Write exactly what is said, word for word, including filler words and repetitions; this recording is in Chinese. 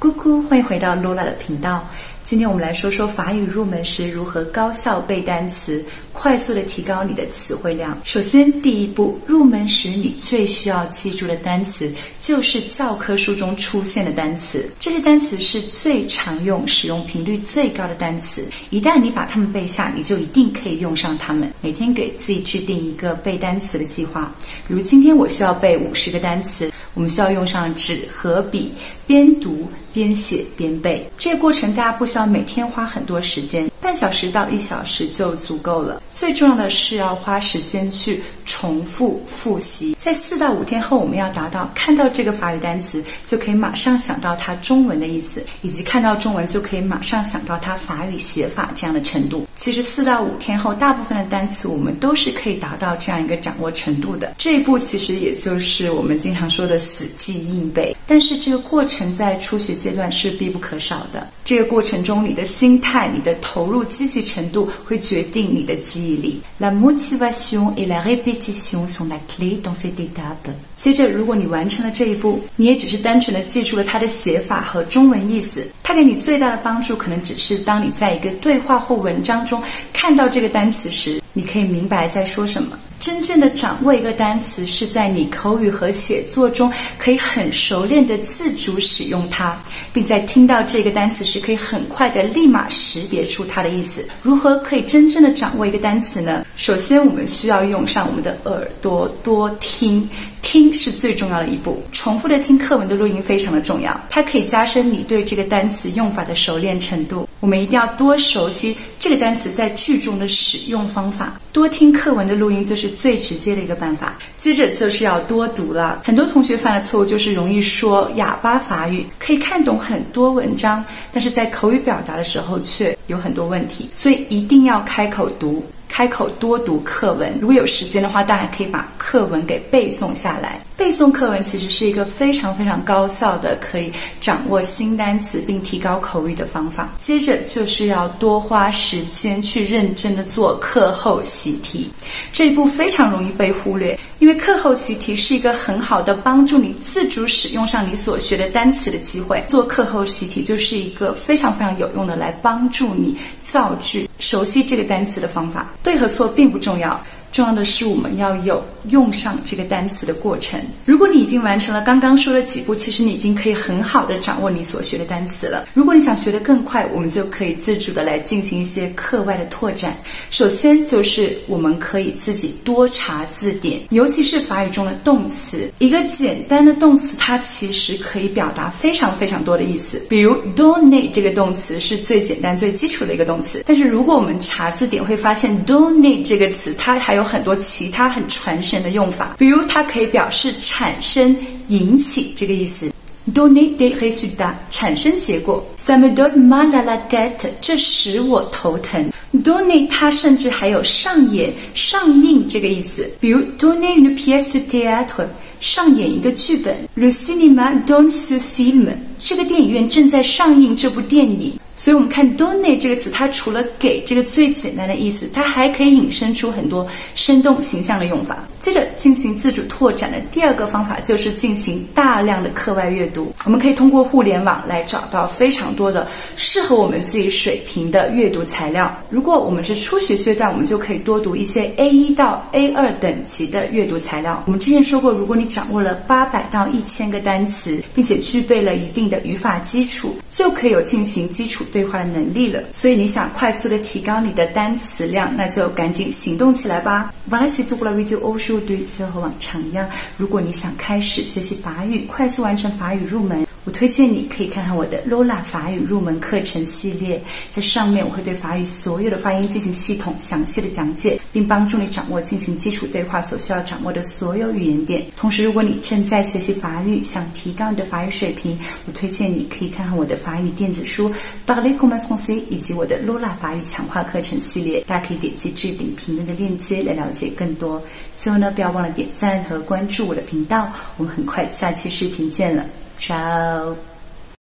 咕咕，欢迎回到 Lula 的频道。今天我们来说说法语入门时如何高效背单词，快速的提高你的词汇量。首先，第一步，入门时你最需要记住的单词就是教科书中出现的单词，这些单词是最常用、使用频率最高的单词。一旦你把它们背下，你就一定可以用上它们。每天给自己制定一个背单词的计划，比如今天我需要背五十个单词，我们需要用上纸和笔，边读边写边背。这个过程大家不需要每天花很多时间，半小时到一小时就足够了。最重要的是要花时间去重复复习，在四到五天后，我们要达到看到这个法语单词就可以马上想到它中文的意思，以及看到中文就可以马上想到它法语写法这样的程度。其实四到五天后，大部分的单词我们都是可以达到这样一个掌握程度的。这一步其实也就是我们经常说的死记硬背，但是这个过程在初学阶段是必不可少的。这个过程中，你的心态、你的投入积极程度会决定你的记忆力。La motivation et la répétition sont la clé dans cette étape。接着，如果你完成了这一步，你也只是单纯的记住了它的写法和中文意思，它给你最大的帮助可能只是当你在一个对话或文章中看到这个单词时，你可以明白在说什么。真正的掌握一个单词，是在你口语和写作中可以很熟练的自主使用它，并在听到这个单词时可以很快的立马识别出它的意思。如何可以真正的掌握一个单词呢？首先，我们需要用上我们的耳朵，多听，听是最重要的一步。重复的听课文的录音非常的重要，它可以加深你对这个单词用法的熟练程度。我们一定要多熟悉这个单词在句中的使用方法，多听课文的录音就是最直接的一个办法。接着就是要多读了。很多同学犯的错误就是容易说哑巴法语，可以看懂很多文章，但是在口语表达的时候却有很多问题，所以一定要开口读，开口多读课文。如果有时间的话，大家可以把课文给背诵下来。背诵课文其实是一个非常非常高效的可以掌握新单词并提高口语的方法。接着就是要多花时间去认真的做课后习题，这一步非常容易被忽略，因为课后习题是一个很好的帮助你自主使用上你所学的单词的机会。做课后习题就是一个非常非常有用的来帮助你造句、熟悉这个单词的方法。对和错并不重要，重要的是我们要有用上这个单词的过程。如果你已经完成了刚刚说的几步，其实你已经可以很好的掌握你所学的单词了。如果你想学得更快，我们就可以自主的来进行一些课外的拓展。首先就是我们可以自己多查字典，尤其是法语中的动词。一个简单的动词，它其实可以表达非常非常多的意思。比如 donner 这个动词是最简单最基础的一个动词，但是如果我们查字典会发现 donner 这个词它还有很多其他很传神的用法，比如它可以表示产生、引起这个意思。Donner des résultats 产生结果。Ça me donne mal à la tête 这使我头疼。Donner 它甚至还有上演、上映这个意思，比如 donner une pièce de théâtre 上演一个剧本。Le cinéma donne ce film 这个电影院正在上映这部电影。所以我们看 donner 这个词，它除了给这个最简单的意思，它还可以引申出很多生动形象的用法。接着进行自主拓展的第二个方法就是进行大量的课外阅读。我们可以通过互联网来找到非常多的适合我们自己水平的阅读材料。如果我们是初学阶段，我们就可以多读一些 A 一 到 A 二 等级的阅读材料。我们之前说过，如果你掌握了八百到一千个单词，并且具备了一定的语法基础，就可以有进行基础对话的能力了。所以你想快速的提高你的单词量，那就赶紧行动起来吧。Voilà, c'est tout pour la vidéo aujourd'hui。就和往常一样，如果你想开始学习法语，快速完成法语入门，我推荐你可以看看我的 Lola 法语入门课程系列，在上面我会对法语所有的发音进行系统详细的讲解，并帮助你掌握进行基础对话所需要掌握的所有语言点。同时，如果你正在学习法语，想提高你的法语水平，我推荐你可以看看我的法语电子书 Parler comme un Français 以及我的 Lola 法语强化课程系列。大家可以点击置顶评论的链接来了解更多。最后呢，不要忘了点赞和关注我的频道，我们很快下期视频见了。Ciao.